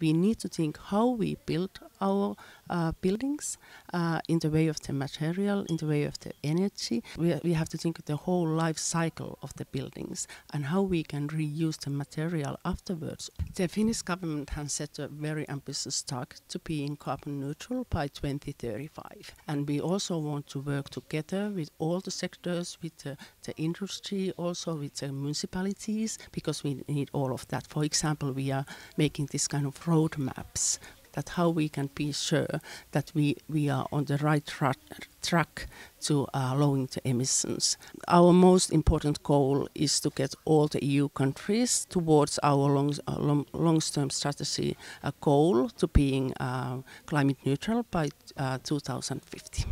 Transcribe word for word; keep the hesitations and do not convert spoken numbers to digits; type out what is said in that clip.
we need to think how we build our uh, buildings uh, in the way of the material, in the way of the energy. We, we have to think of the whole life cycle of the buildings and how we can reuse the material afterwards. The Finnish government has set a very ambitious target to being carbon neutral by twenty thirty-five. And we also want to work together with all the sectors, with the, the industry, also with the municipalities, because we need all of that. For example, we are making this kind of roadmaps, that how we can be sure that we, we are on the right tra track to uh, lowering the emissions. Our most important goal is to get all the E U countries towards our long, uh, long, long-term strategy uh, goal to being uh, climate neutral by uh, two thousand fifty.